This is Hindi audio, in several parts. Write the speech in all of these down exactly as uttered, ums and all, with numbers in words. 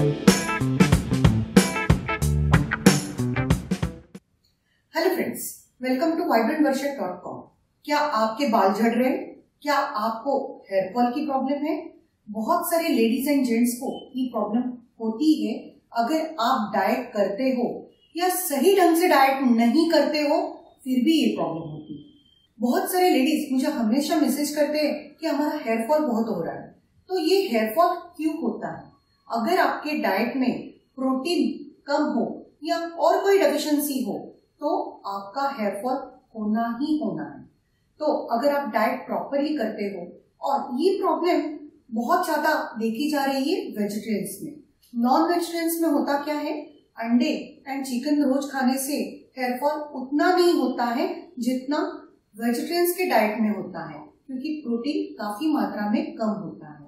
Hello friends, welcome to vibrant Varsha dot com. क्या आपके बाल झड़ रहे हैं? क्या आपको हेयर फॉल की प्रॉब्लम है? बहुत सारे लेडीज एंड जेंट्स को ये प्रॉब्लम होती है। अगर आप डाइट करते हो या सही ढंग से डाइट नहीं करते हो फिर भी ये प्रॉब्लम होती है। बहुत सारे लेडीज मुझे हमेशा मैसेज करते हैं कि हमारा हेयर फॉल बहुत हो रहा है। तो ये हेयर फॉल क्यों होता है? अगर आपके डाइट में प्रोटीन कम हो या और कोई डेफिशिएंसी हो तो आपका हेयर फॉल होना ही होना है। तो अगर आप डाइट प्रॉपरली करते हो, और ये प्रॉब्लम बहुत ज्यादा देखी जा रही है वेजिटेरियंस में। नॉन वेजिटेरियंस में होता क्या है, अंडे एंड चिकन रोज खाने से हेयर फॉल उतना नहीं होता है जितना वेजिटेरियंस के डाइट में होता है, क्योंकि प्रोटीन काफी मात्रा में कम होता है।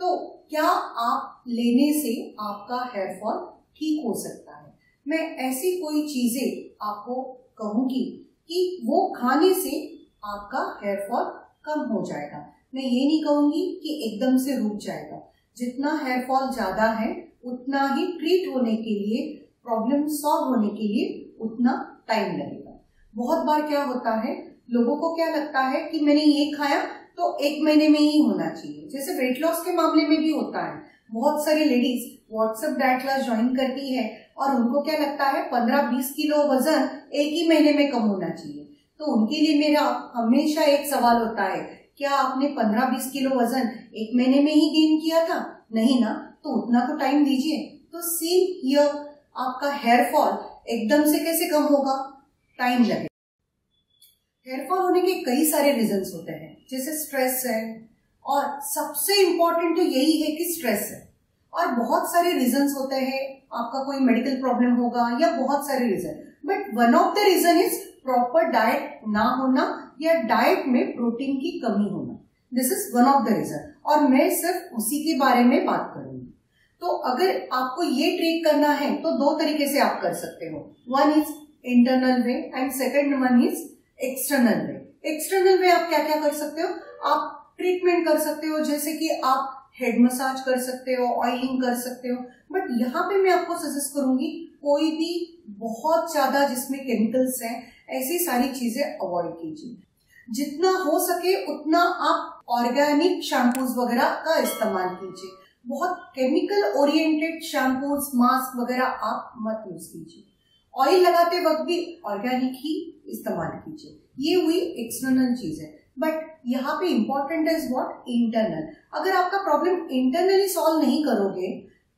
तो क्या आप लेने से आपका हेयर फॉल ठीक हो सकता है? मैं ऐसी कोई चीजें आपको कहूंगी कि वो खाने से आपका हेयर फॉल कम हो जाएगा। मैं ये नहीं कहूंगी कि एकदम से रुक जाएगा। जितना हेयर फॉल ज्यादा है उतना ही ट्रीट होने के लिए, प्रॉब्लम सॉल्व होने के लिए उतना टाइम लगेगा। बहुत बार क्या होता है, लोगों को क्या लगता है कि मैंने ये खाया तो एक महीने में ही होना चाहिए। जैसे वेट लॉस के मामले में भी होता है, बहुत सारी ladies WhatsApp diet class join करती है और उनको क्या लगता है पंद्रह बीस किलो वजन एक ही महीने में कम होना चाहिए। तो उनके लिए मेरा हमेशा एक सवाल होता है, क्या आपने पंद्रह बीस किलो वजन एक महीने में ही गेन किया था? नहीं ना, तो उतना तो टाइम दीजिए। तो सेम हियर, आपका हेयर फॉल एकदम से कैसे कम होगा? टाइम लगेगा। हेयर फॉल होने के कई सारे रीजंस होते हैं, जैसे स्ट्रेस है, और सबसे इम्पोर्टेंट तो यही है कि स्ट्रेस है। और बहुत सारे रीजंस होते हैं, आपका कोई मेडिकल प्रॉब्लम होगा या बहुत सारे reason, but one of the reason is proper diet ना होना या डाइट में प्रोटीन की कमी होना। This is one of the reason, और मैं सिर्फ उसी के बारे में बात करूंगी। तो अगर आपको ये ट्रीट करना है तो दो तरीके से आप कर सकते हो। One is internal way and second one is external way. External way आप क्या क्या कर सकते हो? आप ट्रीटमेंट कर सकते हो, जैसे कि आप हेड मसाज कर सकते हो, ऑयलिंग कर सकते हो। बट यहाँ पे मैं आपको सजेस्ट करूंगी कोई भी बहुत ज्यादा जिसमें केमिकल्स हैं, ऐसी सारी चीजें अवॉइड कीजिए। जितना हो सके उतना आप ऑर्गेनिक शैम्पूज वगैरह का इस्तेमाल कीजिए। बहुत केमिकल ओरिएंटेड शैम्पूज, मास्क वगैरह आप मत यूज कीजिए। ऑयल लगाते वक्त भी ऑर्गेनिक ही इस्तेमाल कीजिए। ये हुई एक्सटर्नल चीज है, बट यहाँ पे इम्पोर्टेंट इज व्हाट इंटरनल। अगर आपका प्रॉब्लम इंटरनली सॉल्व नहीं करोगे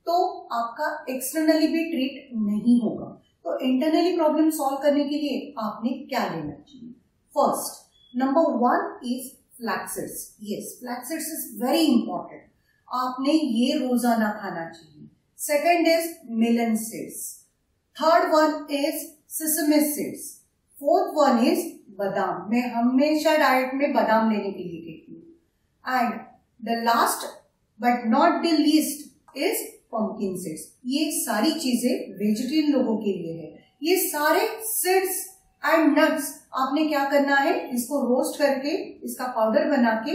तो आपका एक्सटर्नली भी ट्रीट नहीं होगा। तो इंटरनली प्रॉब्लम सॉल्व करने के लिए आपने क्या लेना चाहिए? First number one is flaxseeds. Yes, flaxseeds is very important, आपने ये रोजाना खाना चाहिए। Second is melon seeds, third one is sesame seeds, fourth one is badam. मैं हमेशा डाइट में बादाम लेने के लिए कहती हूँ। And the last but not the least is pumpkin seeds. ये सारी चीजें वेजिटेरियन लोगों के लिए है। ये सारे सीड्स एंड नट्स आपने क्या करना है, इसको रोस्ट करके इसका पाउडर बना के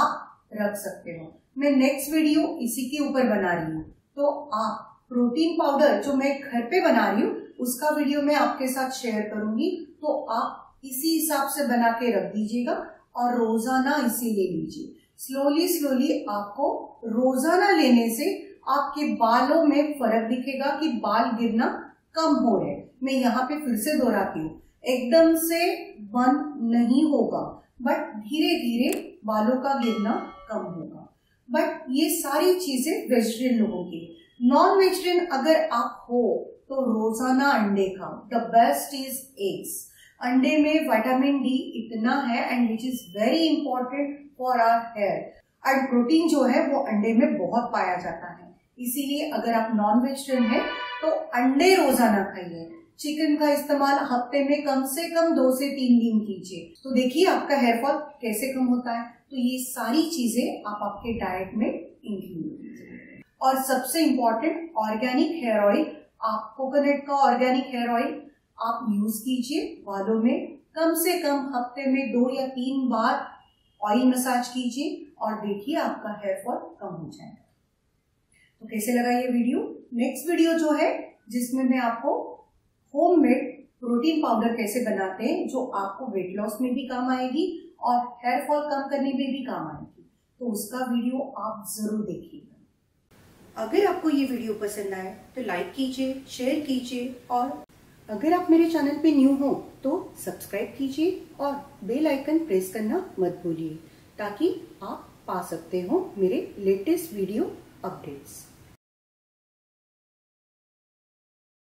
आप रख सकते हो। मैं नेक्स्ट वीडियो इसी के ऊपर बना रही हूँ, तो आप प्रोटीन पाउडर जो मैं घर पे बना रही हूँ उसका वीडियो मैं आपके साथ शेयर करूंगी। तो आप इसी हिसाब से बना के रख दीजिएगा और रोजाना इसे ले लीजिए। स्लोली स्लोली आपको रोजाना लेने से आपके बालों में फर्क दिखेगा कि बाल गिरना कम हो रहे। मैं यहाँ पे फिर से दोहराती हूँ, एकदम से बंद नहीं होगा, बट धीरे धीरे बालों का गिरना कम होगा। बट ये सारी चीजें वेजिटेरियन लोगों की। नॉन वेजिटेरियन अगर आप हो तो रोजाना अंडे खाओ। The best is eggs. अंडे में विटामिन डी इतना है and which is very important for our hair, and protein जो है वो अंडे में बहुत पाया जाता है। इसीलिए अगर आप नॉन वेजिटेरियन है तो अंडे रोजाना खाइए। चिकन का इस्तेमाल हफ्ते में कम से कम दो से तीन दिन कीजिए, तो देखिए आपका हेयर फॉल कैसे कम होता है। तो ये सारी चीजें आप आपके डाइट में इंक्लूड कीजिए। और सबसे इम्पोर्टेंट ऑर्गेनिक हेयर ऑयल, आप कोकोनट का ऑर्गेनिक हेयर ऑयल आप यूज कीजिए। बालों में कम से कम हफ्ते में दो या तीन बार ऑयल मसाज कीजिए और देखिए आपका हेयर फॉल कम हो जाएगा। तो कैसे लगा ये वीडियो? नेक्स्ट वीडियो जो है जिसमें मैं आपको होममेड प्रोटीन पाउडर कैसे बनाते हैं जो आपको वेट लॉस में भी काम आएगी और हेयर फॉल कम करने में भी काम आएगी, तो उसका वीडियो आप जरूर देखिएगा। अगर आपको ये वीडियो पसंद आए तो लाइक कीजिए, शेयर कीजिए और अगर आप मेरे चैनल पे न्यू हो तो सब्सक्राइब कीजिए और बेल आइकन प्रेस करना मत भूलिए ताकि आप पा सकते हो मेरे लेटेस्ट वीडियो अपडेट्स।